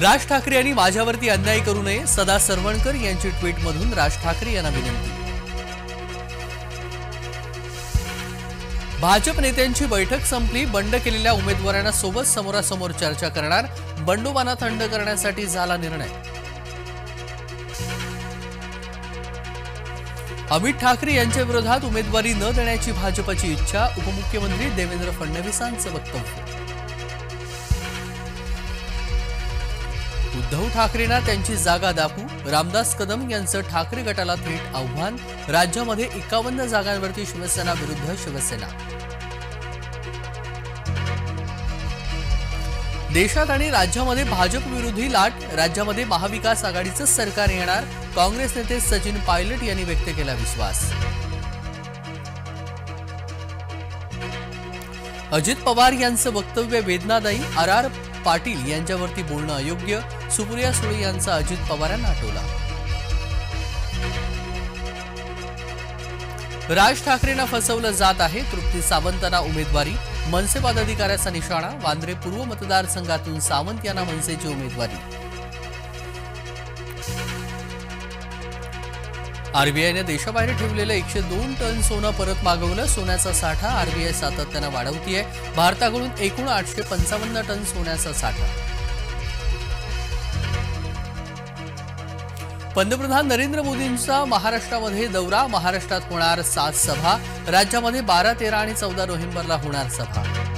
राज ठाकरे यांनी माझ्यावरती अन्याय करू नये, सदा सर्वणकर यांची ट्विटमधून राज ठाकरे यांना विनंती। भाजप नेत्यांची बैठक संपली, बंड केलेल्या उमेदवारांना सोबत समोरासमोर चर्चा करणार, बंडोबांना थंड करण्यासाठी झाला निर्णय। अमित ठाकरे यांच्या विरोधात उमेदवारी न देण्याची भाजपची इच्छा, उपमुख्यमंत्री देवेंद्र फडणवीसांचं वक्तव्य। उद्धव ठाकरेंना त्यांची जागा दाखवू, रामदास कदम यांचं ठाकरे गटाला थेट आव्हान। राज्यामध्ये 51 जागांवरती शिवसेना विरुद्ध शिवसेना। देशात आणि राज्यामध्ये भाजप विरोधी लाट, राज्यामध्ये महाविकास आघाडीचं सरकार येणार, काँग्रेस नेते सचिन पायलट यांनी व्यक्त केला विश्वास। अजित पवार यांचं वक्तव्य वेदनादायी, आर आर पाटील यांच्यावरती बोलणं अयोग्य, सुप्रिया सुळे यांचा अजित पवारांना हटवला। राज ठाकरेंना फसवलं जात आहे, तृप्ती सावंतांना उमेदवारी, मनसे पदाधिकाऱ्याचा निशाणा, वांद्रे पूर्व मतदारसंघातून सावंत यांना मनसेची उमेदवारी। आरबीआयने देशाबाहेर ठेवलेलं 102 टन सोनं परत मागवलं, सोन्याचा साठा आरबीआय सातत्यानं वाढवतीये, भारताकडून एकूण 855 टन सोन्याचा साठा। पंतप्रधान नरेंद्र मोदींचा महाराष्ट्रामध्ये दौरा, महाराष्ट्रात होणार 7 सभा, राज्यामध्ये 12, 13 आणि 14 नोव्हेंबरला होणार सभा।